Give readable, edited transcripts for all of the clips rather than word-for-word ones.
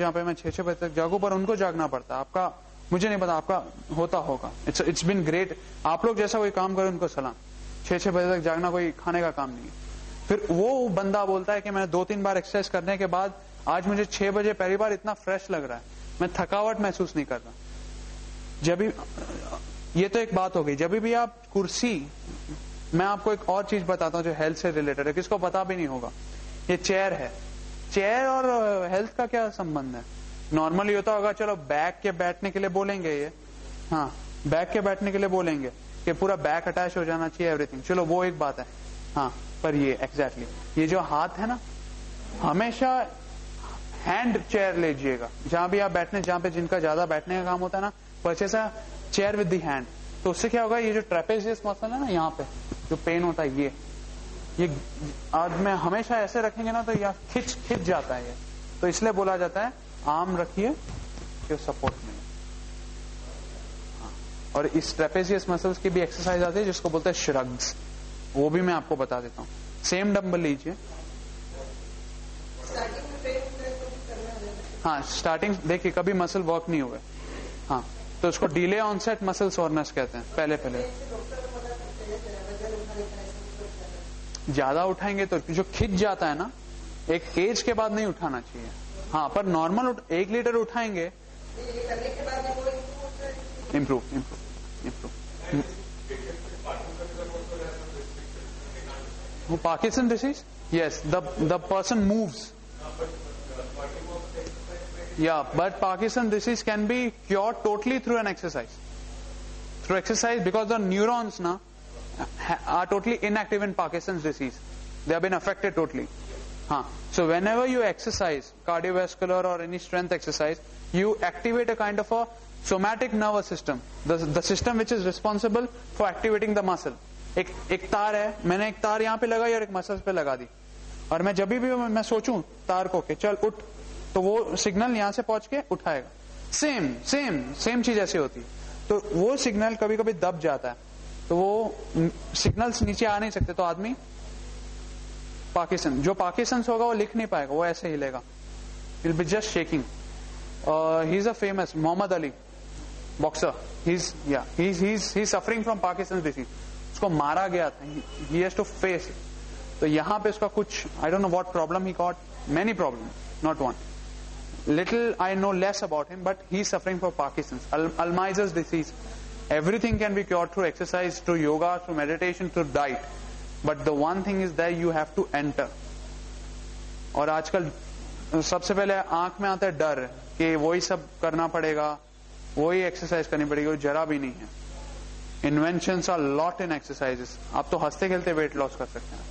यहाँ पे मैं 6-6 बजे तक जागू, पर उनको जागना पड़ता है। आपका मुझे नहीं पता, आपका होता होगा। It's been great. आप लोग जैसा कोई काम करें उनको सलाम। 6-6 बजे तक जागना कोई खाने का काम नहीं है। फिर वो बंदा बोलता है कि मैंने 2-3 बार एक्सरसाइज करने के बाद आज मुझे 6 बजे पहली बार इतना फ्रेश लग रहा है, मैं थकावट महसूस नहीं कर रहा। ये तो एक बात हो गई। जब भी आप कुर्सी, मैं आपको एक और चीज बताता हूँ जो हेल्थ से रिलेटेड है, किसको पता भी नहीं होगा। ये चेयर है। चेयर और हेल्थ का क्या संबंध है? नॉर्मली होता होगा, चलो बैक के बैठने के लिए बोलेंगे ये, हाँ, बैक के बैठने के लिए बोलेंगे कि पूरा बैक अटैच हो जाना चाहिए, एवरीथिंग, चलो वो एक बात है, हाँ। पर ये एग्जैक्टली ये जो हाथ है ना, हमेशा हैंड चेयर लीजिएगा जहां भी आप बैठने, जहां पे जिनका ज्यादा बैठने का काम होता है ना, purchase chair with the hand. तो उससे क्या होगा, ये जो ट्रेपेजियस मसल है ना, यहाँ पे जो पेन होता है, ये आज मैं हमेशा ऐसे रखेंगे ना तो यह खिंच जाता है। ये तो इसलिए बोला जाता है आम रखिए जो सपोर्ट में। और इस ट्रेपेजियस मसल्स की भी एक्सरसाइज आती है जिसको बोलते हैं श्रग्स, वो भी मैं आपको बता देता हूँ। सेम डंबल लीजिए, हाँ, स्टार्टिंग देखिए कभी मसल वर्क नहीं हुए, हाँ, तो उसको डिले ऑनसेट मसल सोरनेस कहते हैं। पहले ज्यादा उठाएंगे तो जो खिंच जाता है ना, एक एज के बाद नहीं उठाना चाहिए, हाँ, पर नॉर्मल 1 लीटर उठाएंगे इम्प्रूव। वो Parkinson disease, yes, the person moves, yeah, but Parkinson's disease can be cured totally through an exercise. Through exercise, because the neurons na are totally inactive in Parkinson's disease. They have been affected totally. Huh. So whenever you exercise, cardiovascular or any strength exercise, you activate a kind of a somatic nervous system. The system which is responsible for activating the muscle. एक तार है, मैंने एक तार यहाँ पे लगाई और एक मसल पे लगा दी, और मैं जब भी मैं सोचूं तार को के चल उठ, तो वो सिग्नल यहां से पहुंच के उठाएगा। सेम चीज ऐसी होती है। तो वो सिग्नल कभी कभी दब जाता है, तो वो सिग्नल्स नीचे आ नहीं सकते, तो आदमी पार्किंसन, जो पार्किंसन होगा वो लिख नहीं पाएगा, वो ऐसे हिलेगा, will be just shaking. He is a famous Muhammad Ali boxer, he is suffering from Parkinson disease. उसको मारा गया था, ही हैज टू फेस। तो यहां पे उसका कुछ I don't know what problem he got, many problem, not one. Little I know less about him, but he is suffering from Parkinson's, Alzheimer's disease. Everything can be cured through exercise, through yoga, through meditation, through diet. But the one thing is that you have to enter. और आजकल सबसे पहले आंख में आता है डर कि वही सब करना पड़ेगा, वही एक्सरसाइज करनी पड़ेगी, वो जरा भी नहीं है। Inventions are lot in exercises. आप तो हंसते खेलते वेट लॉस कर सकते हैं।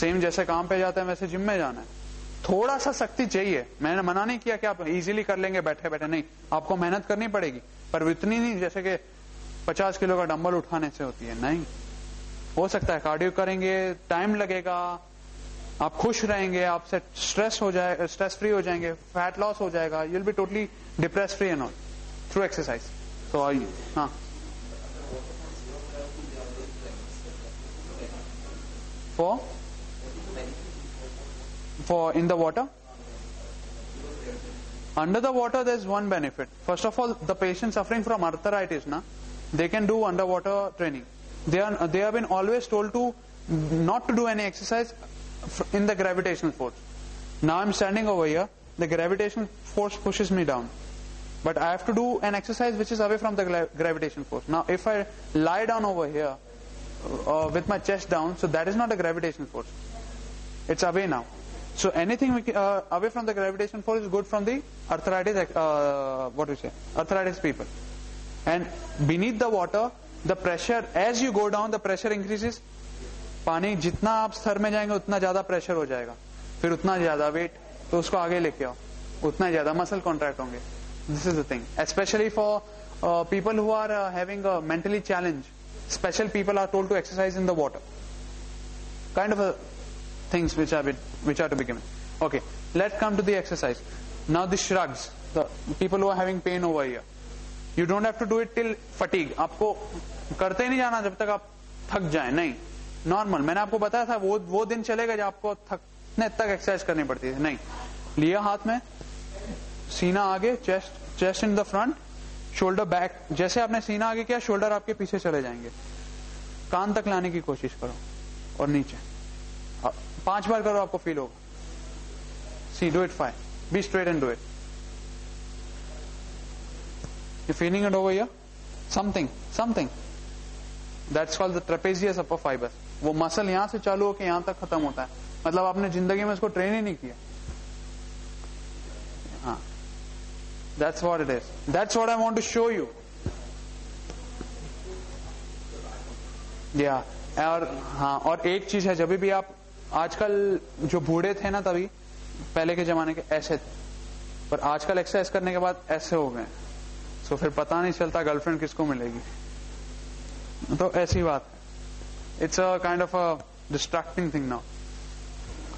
सेम जैसे काम पे जाते हैं वैसे जिम में जाना है, थोड़ा सा सख्ती चाहिए। मैंने मना नहीं किया कि आप इजीली कर लेंगे बैठे बैठे, नहीं, आपको मेहनत करनी पड़ेगी, पर इतनी नहीं जैसे कि 50 किलो का डंबल उठाने से होती है, नहीं हो सकता है। कार्डियो करेंगे, टाइम लगेगा, आप खुश रहेंगे, आपसे स्ट्रेस फ्री हो जाएंगे, फैट लॉस हो जाएगा, you will be totally depress free and all through exercise. तो आइए, हाँ, for in the water, under the water there is one benefit. First of all, the patient suffering from arthritis na, they can do underwater training. They have been always told to not to do any exercise in the gravitational force. Now I am standing over here, the gravitational force pushes me down, but I have to do an exercise which is away from the gravitational force. Now if I lie down over here with my chest down, so that is not a gravitational force, it's away now. So anything away from the gravitation force is good from the arthritis, arthritis people. And beneath the water, the pressure, as you go down, the pressure increases. पानी जितना आप स्तर में जाएंगे उतना ज्यादा pressure हो जाएगा, फिर उतना ज्यादा वेट, तो उसको आगे लेके आओ, उतना ज्यादा मसल कॉन्ट्रैक्ट होंगे। This is the thing, especially for people who are having a mentally challenge. Special people are told to exercise in the water. Kind of a things which are to be given. Okay, let's come to the exercise. Now the shrugs, the people who are having pain over here. You don't have to do it till fatigue. आपको करते ही नहीं जाना जब तक आप थक जाए, नहीं, नॉर्मल। मैंने आपको बताया था वो दिन चलेगा जब आपको थकने तक एक्सरसाइज करनी पड़ती है, नहीं। लिया हाथ में, सीना आगे, chest in the front, shoulder back. जैसे आपने सीना आगे किया, शोल्डर आपके पीछे चले जाएंगे। कान तक लाने की कोशिश करो और नीचे 5 बार करो, आपको फील होगा। See do it 5, be straight and do it. You feeling it over here? Something that's called the trapezius upper fibre. वो मसल यहां से चालू होकर यहां तक खत्म होता है। मतलब आपने जिंदगी में इसको ट्रेन ही नहीं किया। हाँ, that's what it is, that's what I want to show you. या और हाँ, और एक चीज है, जब भी आप आजकल जो बूढ़े थे ना, तभी पहले के जमाने के ऐसे थे, पर आजकल एक्सरसाइज करने के बाद ऐसे हो गए, सो फिर पता नहीं चलता गर्लफ्रेंड किसको मिलेगी। तो ऐसी बात है, it's a kind of a distracting thing now.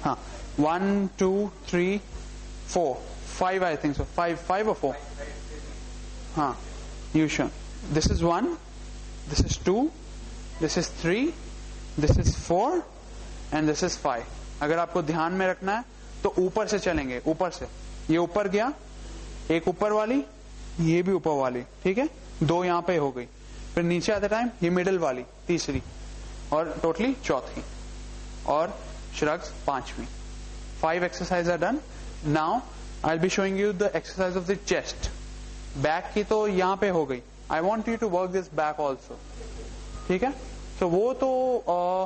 हाँ, 1 2 3 4 5 आई थिंक सो, 5 5 और 4। हाँ, you sure. This is 1, this is 2, this is 3, this is 4 and this is 5। अगर आपको ध्यान में रखना है तो ऊपर से चलेंगे, ऊपर से। ये ऊपर गया, एक ऊपर वाली, ये भी ऊपर वाली, ठीक है, 2 यहाँ पे हो गई। फिर नीचे आते टाइम ये मिडल वाली तीसरी, और टोटली 4थी, और shrugs 5वीं। 5 exercises are done. Now I'll be showing you the exercise of the chest. Back की तो यहाँ पे हो गई। I want you to work this back also. ठीक है? So वो तो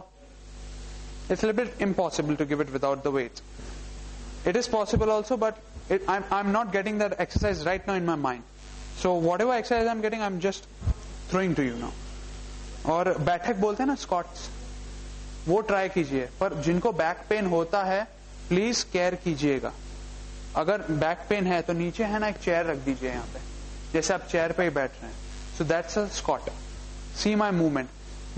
it's a little bit impossible to give it without the weights. It is possible also, but I'm not getting that exercise right now in my mind. So whatever exercise I'm getting, I'm just throwing to you now. और बैठक बोलते हैं ना, squats, वो try कीजिए। पर जिनको back pain होता है, प्लीज केयर कीजिएगा। अगर बैक पेन है तो नीचे है ना, एक चेयर रख दीजिए यहाँ पे, जैसे आप चेयर पे ही बैठ रहे हैं। So that's a squat. See my movement,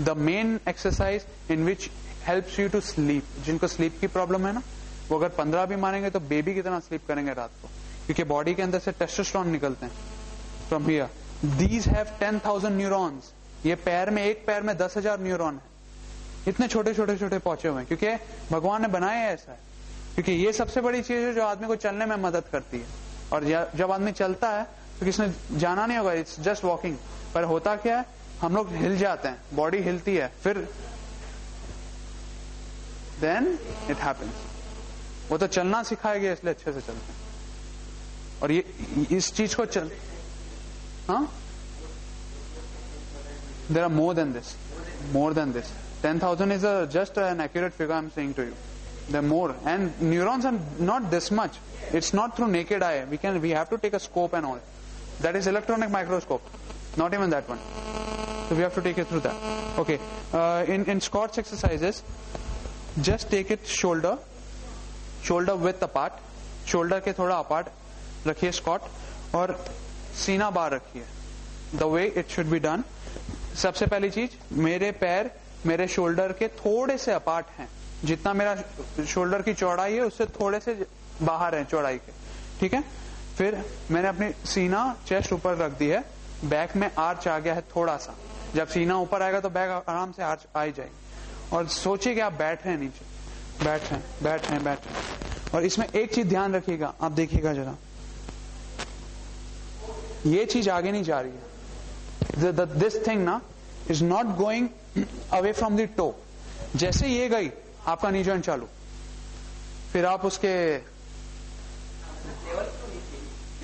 the main exercise in which helps you to sleep. जिनको स्लीप की प्रॉब्लम है ना, वो अगर 15 भी मारेंगे तो बेबी कितना स्लीप करेंगे रात को, क्योंकि बॉडी के अंदर से टेस्टोस्टेरोन निकलते हैं। From here these have 10,000 neurons. ये पैर में, एक पैर में 10,000 न्यूरॉन है। इतने छोटे छोटे छोटे पहुंचे हुए हैं, क्योंकि भगवान ने बनाया है ऐसा है। क्योंकि ये सबसे बड़ी चीज है जो आदमी को चलने में मदद करती है। और जब आदमी चलता है तो किसने जाना नहीं होगा, इट्स जस्ट वॉकिंग। पर होता क्या है, हम लोग हिल जाते हैं, बॉडी हिलती है, फिर देन इट हैपेंस। वो तो चलना सिखाया गया, इसलिए अच्छे से चलते हैं। और ये इस चीज को चल, हाँ, there are more than this, 10,000 is just an accurate figure I'm saying to you. There are more, and neurons are not this much. It's not through naked eye. We have to take a scope and all. That is electronic microscope. Not even that one. So we have to take it through that. Okay. In squats exercises, just take it shoulder width apart, shoulder के थोड़ा apart रखिए squat, और सीना बाहर रखिए. The way it should be done. सबसे पहली चीज, मेरे पैर मेरे शोल्डर के थोड़े से अपार्ट हैं, जितना मेरा शोल्डर की चौड़ाई है उससे थोड़े से बाहर है चौड़ाई के, ठीक है। फिर मैंने अपनी सीना चेस्ट ऊपर रख दी है, बैक में आर्च आ गया है थोड़ा सा। जब सीना ऊपर आएगा तो बैक आराम से आर्च आ जाएगी। और सोचिए कि आप बैठ रहे हैं, नीचे बैठ रहे हैं। और इसमें एक चीज ध्यान रखिएगा, आप देखिएगा जरा, ये चीज आगे नहीं जा रही है। दिस थिंग ना is not going away from the toe. जैसे ये गई, आपका नी जॉइंट चालू, फिर आप उसके,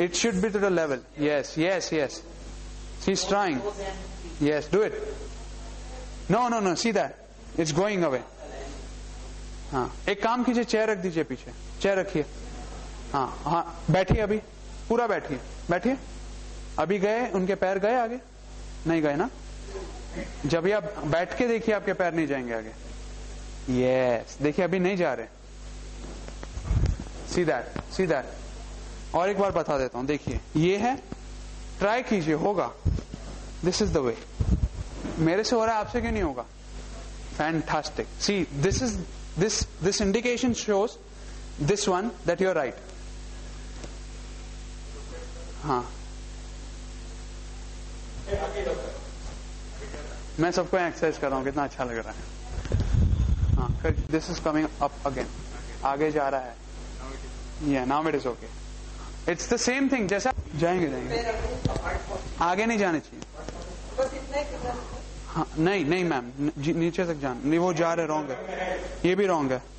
it should be to the level. Yes yes yes, she is trying, yes, do it. No no no, see that it's going away. हाँ, एक काम कीजिए, चेयर रख दीजिए पीछे, चेयर रखिए। हाँ, बैठिए, अभी पूरा बैठिए। अभी गए, उनके पैर गए आगे? नहीं गए ना। जब ये आप बैठ के देखिए, आपके पैर नहीं जाएंगे आगे। यस, देखिए अभी नहीं जा रहे। See that. और एक बार बता देता हूं, देखिए ये है, ट्राई कीजिए, होगा। This is the way. मेरे से हो रहा है, आपसे क्यों नहीं होगा? Fantastic. See, this indication shows this one that you are right. हाँ, मैं सबको एक्सरसाइज कर रहा हूँ, कितना अच्छा लग रहा है। हाँ, फिर this is coming up again, आगे जा रहा है। या now it is okay. It's the same thing. जैसा जाएंगे जाएंगे आगे नहीं जाने चाहिए। हाँ नहीं नहीं मैम नीचे तक जान नहीं, वो जा रहे रॉन्ग है, ये भी रॉन्ग है।